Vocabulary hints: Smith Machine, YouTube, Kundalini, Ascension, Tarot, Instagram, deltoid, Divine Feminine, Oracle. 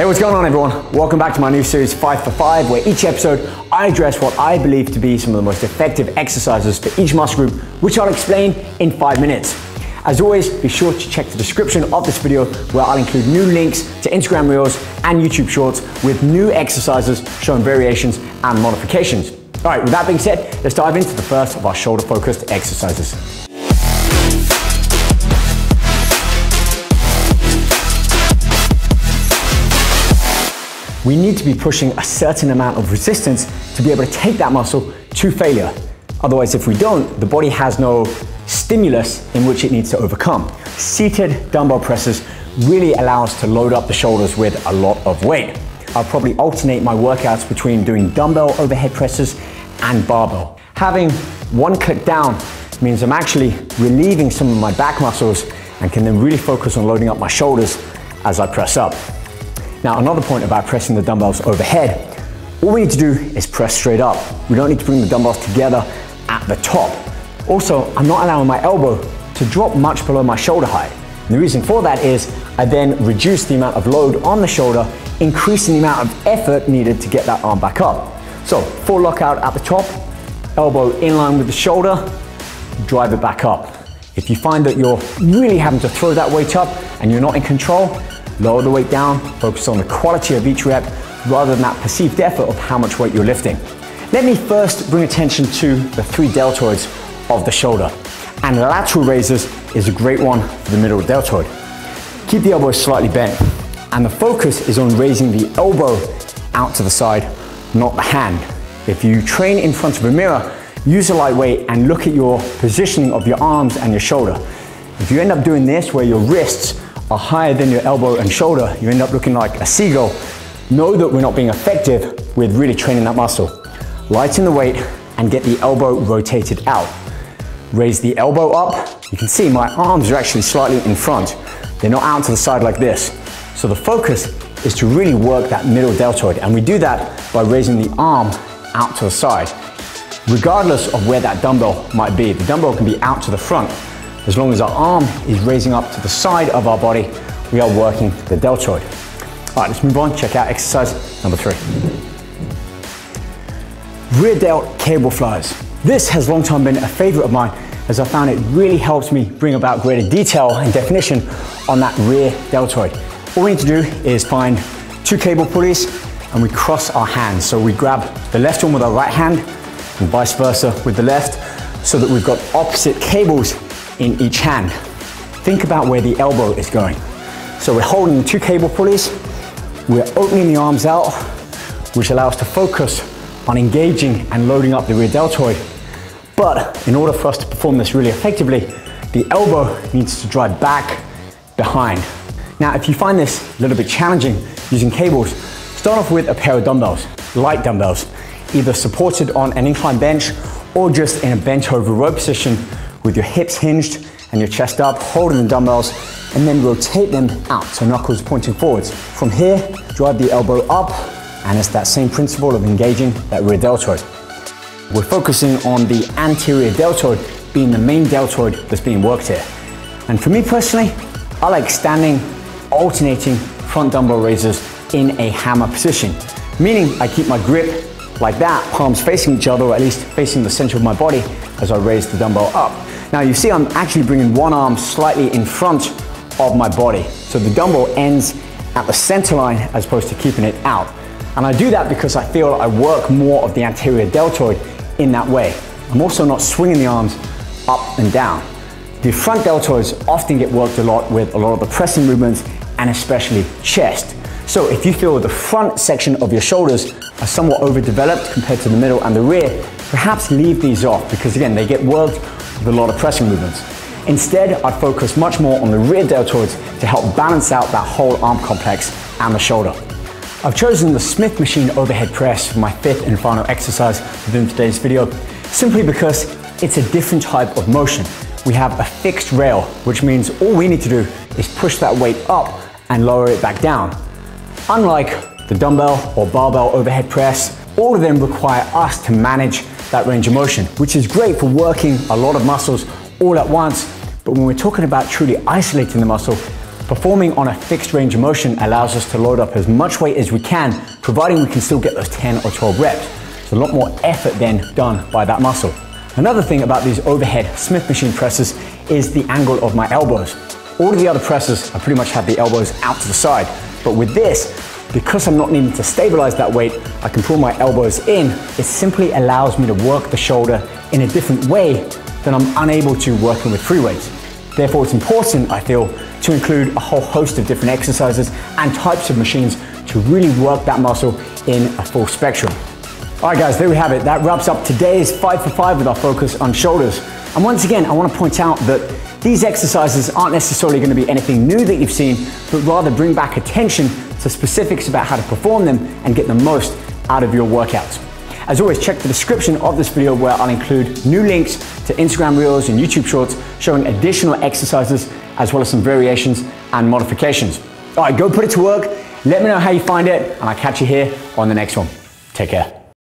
Hey, what's going on everyone? Welcome back to my new series 5 for 5, where each episode I address what I believe to be some of the most effective exercises for each muscle group, which I'll explain in 5 minutes. As always, be sure to check the description of this video where I'll include new links to Instagram Reels and YouTube Shorts with new exercises showing variations and modifications. All right, with that being said, let's dive into the first of our shoulder-focused exercises. We need to be pushing a certain amount of resistance to be able to take that muscle to failure. Otherwise, if we don't, the body has no stimulus in which it needs to overcome. Seated dumbbell presses really allow us to load up the shoulders with a lot of weight. I'll probably alternate my workouts between doing dumbbell overhead presses and barbell. Having one click down means I'm actually relieving some of my back muscles and can then really focus on loading up my shoulders as I press up. Now, another point about pressing the dumbbells overhead, all we need to do is press straight up. We don't need to bring the dumbbells together at the top. Also, I'm not allowing my elbow to drop much below my shoulder height. And the reason for that is I then reduce the amount of load on the shoulder, increasing the amount of effort needed to get that arm back up. So, full lockout at the top, elbow in line with the shoulder, drive it back up. If you find that you're really having to throw that weight up and you're not in control, lower the weight down, focus on the quality of each rep rather than that perceived effort of how much weight you're lifting. Let me first bring attention to the three deltoids of the shoulder. And lateral raises is a great one for the middle deltoid. Keep the elbows slightly bent. And the focus is on raising the elbow out to the side, not the hand. If you train in front of a mirror, use a light weight and look at your positioning of your arms and your shoulder. If you end up doing this where your wrists are higher than your elbow and shoulder, you end up looking like a seagull. Know that we're not being effective with really training that muscle. Lighten the weight and get the elbow rotated out. Raise the elbow up. You can see my arms are actually slightly in front. They're not out to the side like this. So the focus is to really work that middle deltoid, and we do that by raising the arm out to the side. Regardless of where that dumbbell might be, the dumbbell can be out to the front. As long as our arm is raising up to the side of our body, we are working the deltoid. All right, let's move on, check out exercise number 3. Rear delt cable flies. This has long time been a favorite of mine, as I found it really helps me bring about greater detail and definition on that rear deltoid. All we need to do is find two cable pulleys and we cross our hands. So we grab the left one with our right hand and vice versa with the left, so that we've got opposite cables in each hand. Think about where the elbow is going. So we're holding the two cable pulleys, we're opening the arms out, which allows us to focus on engaging and loading up the rear deltoid. But in order for us to perform this really effectively, the elbow needs to drive back behind. Now, if you find this a little bit challenging using cables, start off with a pair of dumbbells, light dumbbells, either supported on an inclined bench or just in a bent over row position, with your hips hinged and your chest up, holding the dumbbells, and then rotate them out, so knuckles pointing forwards. From here, drive the elbow up, and it's that same principle of engaging that rear deltoid. We're focusing on the anterior deltoid being the main deltoid that's being worked here. And for me personally, I like standing, alternating front dumbbell raises in a hammer position, meaning I keep my grip like that, palms facing each other, or at least facing the center of my body as I raise the dumbbell up. Now you see I'm actually bringing one arm slightly in front of my body. So the dumbbell ends at the center line as opposed to keeping it out. And I do that because I feel I work more of the anterior deltoid in that way. I'm also not swinging the arms up and down. The front deltoids often get worked a lot with a lot of the pressing movements and especially chest. So if you feel the front section of your shoulders are somewhat overdeveloped compared to the middle and the rear, perhaps leave these off, because again, they get worked with a lot of pressing movements. Instead, I focus much more on the rear deltoids to help balance out that whole arm complex and the shoulder. I've chosen the Smith Machine overhead press for my 5th and final exercise within today's video, simply because it's a different type of motion. We have a fixed rail, which means all we need to do is push that weight up and lower it back down. Unlike the dumbbell or barbell overhead press, all of them require us to manage that range of motion, which is great for working a lot of muscles all at once. But when we're talking about truly isolating the muscle, Performing on a fixed range of motion allows us to load up as much weight as we can, providing we can still get those 10 or 12 reps. It's a lot more effort then done by that muscle. Another thing about these overhead Smith machine presses is the angle of my elbows. All of the other presses, I pretty much have the elbows out to the side, but with this, because I'm not needing to stabilize that weight, I can pull my elbows in. It simply allows me to work the shoulder in a different way than I'm unable to working with free weights. Therefore, it's important, I feel, to include a whole host of different exercises and types of machines to really work that muscle in a full spectrum. All right, guys, there we have it. That wraps up today's 5 for 5 with our focus on shoulders. And once again, I want to point out that these exercises aren't necessarily going to be anything new that you've seen, but rather bring back attention to specifics about how to perform them and get the most out of your workouts. As always, check the description of this video where I'll include new links to Instagram Reels and YouTube Shorts showing additional exercises as well as some variations and modifications. All right, go put it to work. Let me know how you find it, and I'll catch you here on the next one. Take care.